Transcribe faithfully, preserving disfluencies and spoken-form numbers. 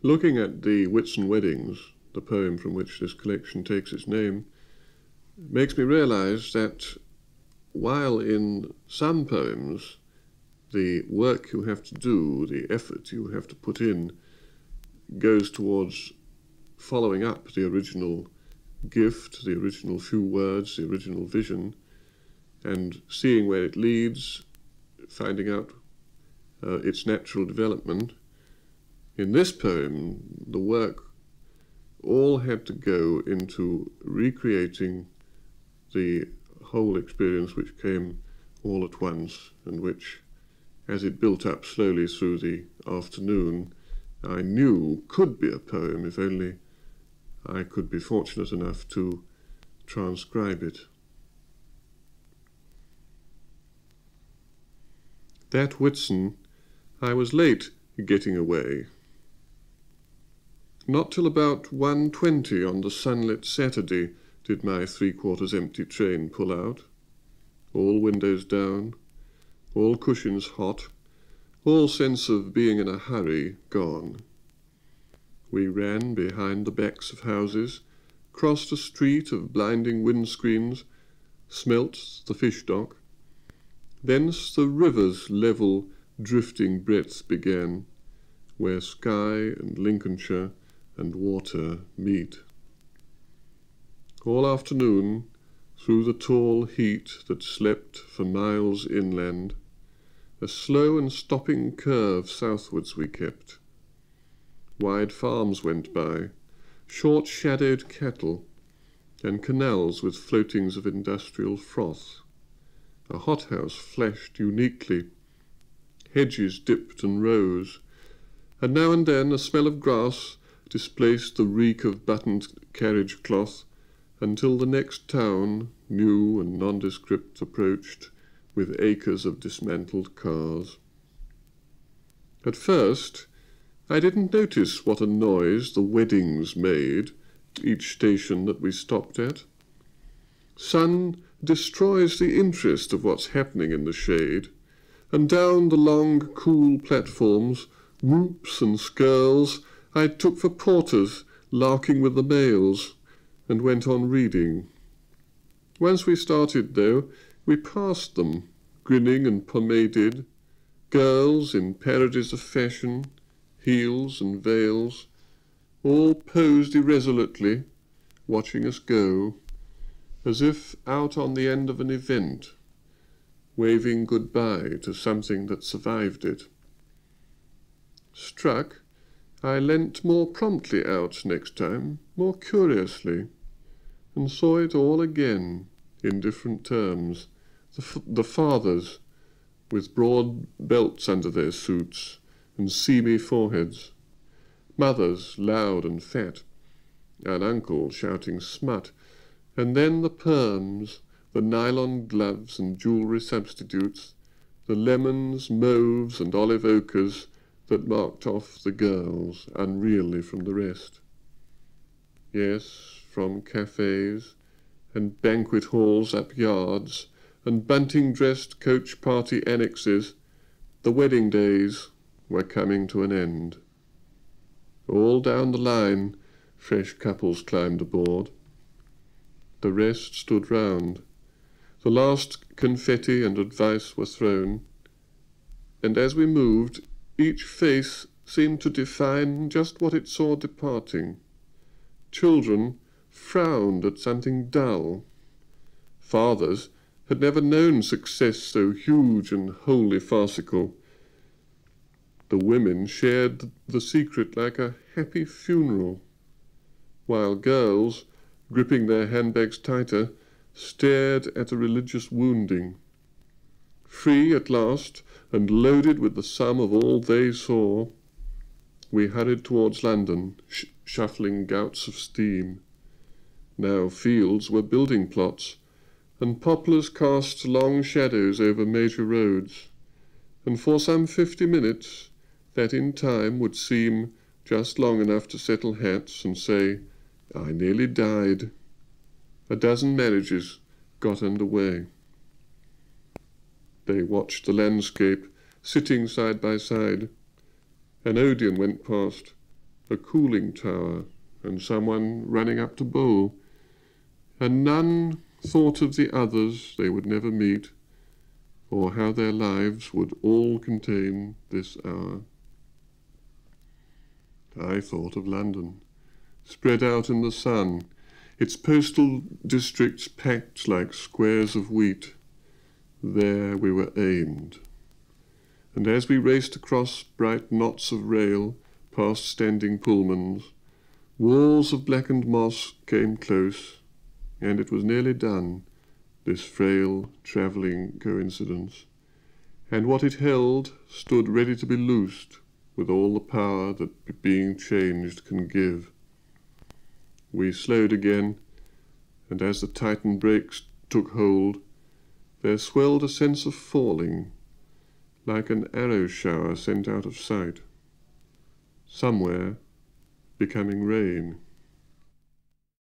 Looking at The Whitsun Weddings, the poem from which this collection takes its name, makes me realise that while in some poems the work you have to do, the effort you have to put in, goes towards following up the original gift, the original few words, the original vision, and seeing where it leads, finding out uh, its natural development. In this poem, the work all had to go into recreating the whole experience which came all at once, and which, as it built up slowly through the afternoon, I knew could be a poem if only I could be fortunate enough to transcribe it. That Whitsun, I was late getting away. Not till about one twenty on the sunlit Saturday did my three-quarters empty train pull out. All windows down, all cushions hot, all sense of being in a hurry gone. We ran behind the backs of houses, crossed a street of blinding windscreens, smelt the fish dock. Thence the river's level, drifting breadth began, where sky and Lincolnshire and water meet. All afternoon, through the tall heat that slept for miles inland, a slow and stopping curve southwards we kept. Wide farms went by, short-shadowed cattle, and canals with floatings of industrial froth. A hothouse flashed uniquely. Hedges dipped and rose, and now and then a smell of grass displaced the reek of buttoned carriage cloth, until the next town, new and nondescript, approached with acres of dismantled cars. At first, I didn't notice what a noise the weddings made at each station that we stopped at. Sun destroys the interest of what's happening in the shade, and down the long, cool platforms, whoops and skirls, I took for porters larking with the mails, and went on reading. Once we started, though, we passed them, grinning and pomaded, girls in parodies of fashion, heels and veils, all posed irresolutely, watching us go, as if out on the end of an event, waving goodbye to something that survived it. Struck, I leant more promptly out next time, more curiously, and saw it all again, in different terms, the, f the fathers, with broad belts under their suits, and seamy foreheads, mothers loud and fat, an uncle shouting smut, and then the perms, the nylon gloves and jewellery substitutes, the lemons, mauves and olive ochres that marked off the girls unreally from the rest. Yes, from cafes and banquet halls up yards and bunting-dressed coach party annexes, the wedding days were coming to an end. All down the line, fresh couples climbed aboard. The rest stood round. The last confetti and advice were thrown, and as we moved, each face seemed to define just what it saw departing. Children frowned at something dull. Fathers had never known success so huge and wholly farcical. The women shared the secret like a happy funeral, while girls, gripping their handbags tighter, stared at a religious wounding. Free at last, and loaded with the sum of all they saw, we hurried towards London, sh shuffling gouts of steam. Now fields were building plots, and poplars cast long shadows over major roads, and for some fifty minutes, that in time would seem just long enough to settle hats and say, "I nearly died." A dozen marriages got under way. They watched the landscape, sitting side by side. An Odeon went past, a cooling tower, and someone running up to bowl, and none thought of the others they would never meet, or how their lives would all contain this hour. I thought of London, spread out in the sun, its postal districts packed like squares of wheat. There we were aimed. And as we raced across bright knots of rail, past standing Pullmans, walls of blackened moss came close, and it was nearly done, this frail travelling coincidence, and what it held stood ready to be loosed with all the power that being changed can give. We slowed again, and as the tightened brakes took hold, there swelled a sense of falling, like an arrow shower sent out of sight, somewhere becoming rain.